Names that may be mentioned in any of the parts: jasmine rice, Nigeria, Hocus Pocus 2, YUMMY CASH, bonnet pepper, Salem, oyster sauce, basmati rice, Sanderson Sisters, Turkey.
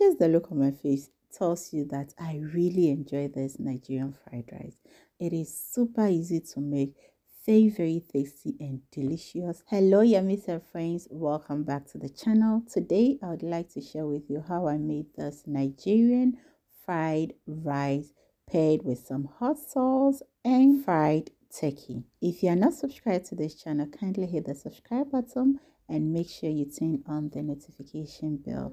Just the look on my face tells you that I really enjoy this Nigerian fried rice. It is super easy to make, very tasty and delicious. Hello yummies and friends, welcome back to the channel. Today I would like to share with you how I made this Nigerian fried rice paired with some hot sauce and fried turkey. If you are not subscribed to this channel, kindly hit the subscribe button and make sure you turn on the notification bell.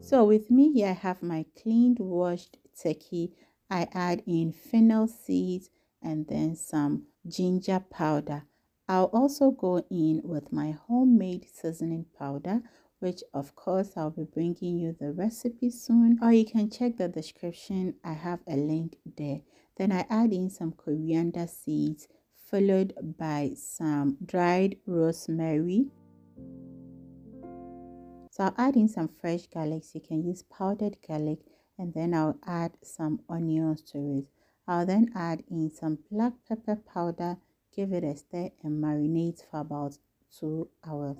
So with me here I have my cleaned washed turkey. I add in fennel seeds and then some ginger powder. I'll also go in with my homemade seasoning powder, which of course I'll be bringing you the recipe soon, or you can check the description, I have a link there. Then I add in some coriander seeds, followed by some dried rosemary. So I'll add in some fresh garlic, so you can use powdered garlic, and then I'll add some onions to it. I'll then add in some black pepper powder, give it a stir and marinate for about 2 hours.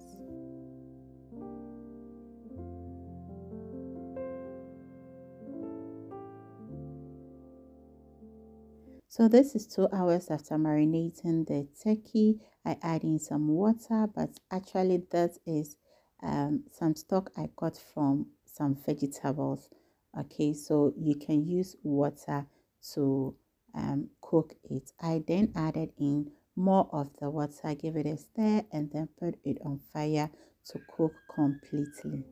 So this is 2 hours after marinating the turkey. I add in some water, but actually that is some stock I got from some vegetables. Okay, so you can use water to cook it. I then added in more of the water, give it a stir, and then put it on fire to cook completely.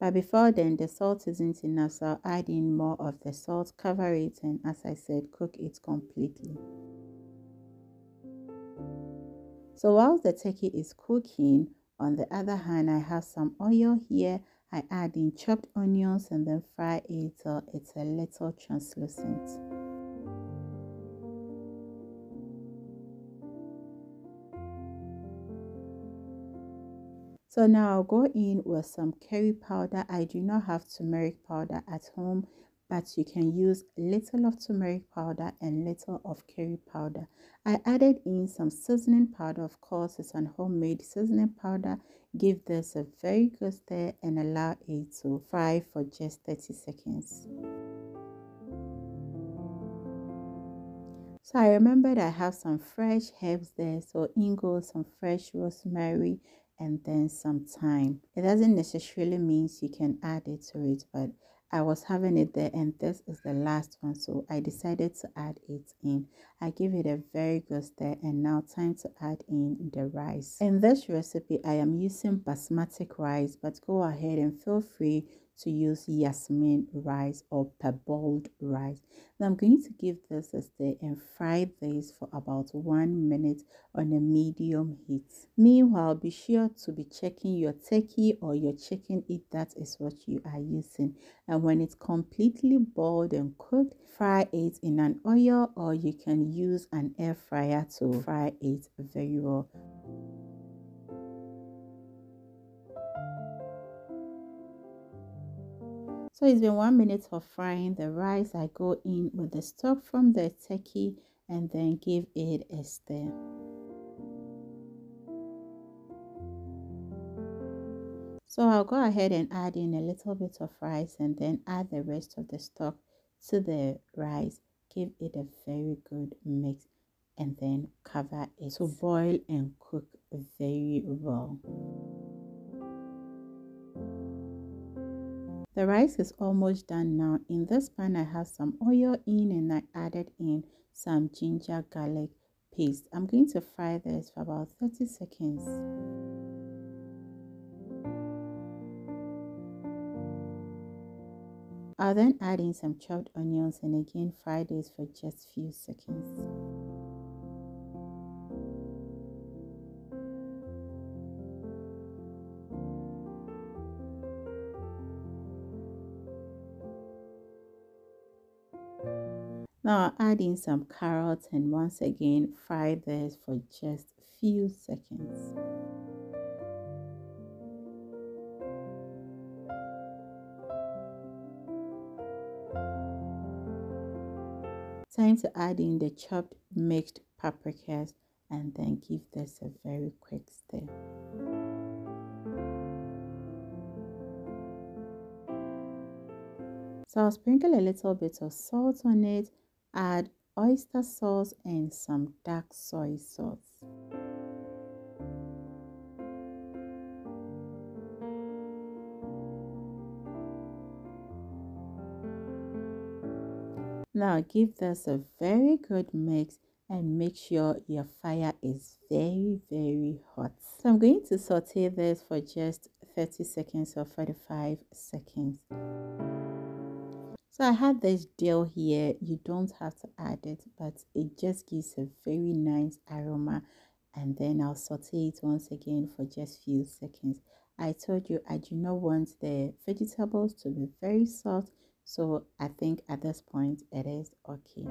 But before then, the salt isn't enough, so I'll add in more of the salt, cover it, and as I said, cook it completely. So while the turkey is cooking, on the other hand, I have some oil here. I add in chopped onions and then fry it till it's a little translucent. So now I'll go in with some curry powder. I do not have turmeric powder at home, but you can use little of turmeric powder and little of curry powder. I added in some seasoning powder, of course, it's a homemade seasoning powder. Give this a very good stir and allow it to fry for just 30 seconds. So I remembered I have some fresh herbs there, so in goes some fresh rosemary and then some thyme. It doesn't necessarily mean you can add it to it, but I was having it there and this is the last one, so I decided to add it in. I give it a very good stir and now time to add in the rice. In this recipe I am using basmati rice, but go ahead and feel free to use jasmine rice or parboiled rice. Now I'm going to give this a stir and fry this for about 1 minute on a medium heat. Meanwhile, be sure to be checking your turkey or your chicken if that is what you are using. And when it's completely boiled and cooked, fry it in an oil, or you can use an air fryer to fry it very well. So it's been 1 minute of frying the rice. I go in with the stock from the turkey and then give it a stir. So I'll go ahead and add in a little bit of rice and then add the rest of the stock to the rice. Give it a very good mix and then cover it to boil and cook very well. The rice is almost done now. In this pan, I have some oil in and I added in some ginger garlic paste. I'm going to fry this for about 30 seconds. I'll then add in some chopped onions and again fry this for just a few seconds. Now I'll add in some carrots and once again fry this for just a few seconds. Time to add in the chopped mixed paprikas and then give this a very quick stir. So I'll sprinkle a little bit of salt on it, add oyster sauce and some dark soy sauce. Now give this a very good mix and make sure your fire is very hot. So I'm going to saute this for just 30 seconds or 45 seconds. So I had this dill here, you don't have to add it, but it just gives a very nice aroma. And then I'll saute it once again for just few seconds. I told you I do not want the vegetables to be very soft, so I think at this point it is okay.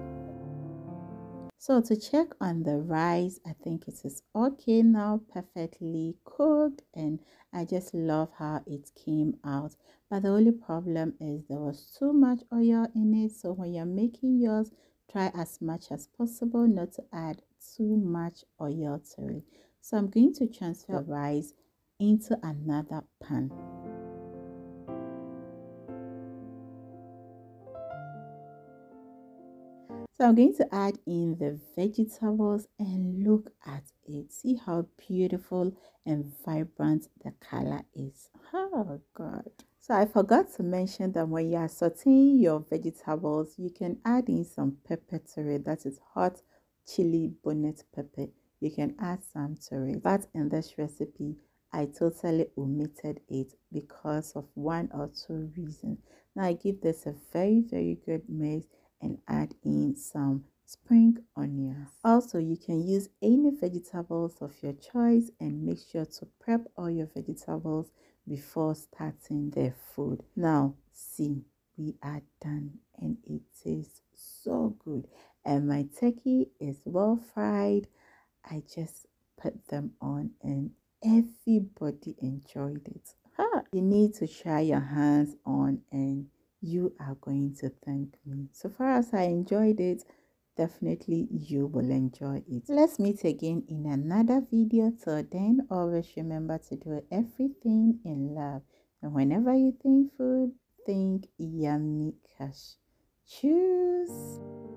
So to check on the rice, I think it is okay now, perfectly cooked, and I just love how it came out. But the only problem is there was too much oil in it, so when you're making yours, try as much as possible not to add too much oil to it. So I'm going to transfer rice into another pan. So I'm going to add in the vegetables and look at it. See how beautiful and vibrant the color is. Oh God. So I forgot to mention that when you are sauteing your vegetables, you can add in some pepper to it. That is hot chili bonnet pepper. You can add some to it. But in this recipe, I totally omitted it because of one or two reasons. Now I give this a very good mix and add in some spring onions. Also, you can use any vegetables of your choice and make sure to prep all your vegetables before starting the food. Now see, we are done and it tastes so good, and my turkey is well fried. I just put them on and everybody enjoyed it. You need to try your hands on and you are going to thank me. So far as I enjoyed it, definitely you will enjoy it. Let's meet again in another video. Till then, always remember to do everything in love. And whenever you think food, think Yummy Cash. Cheers!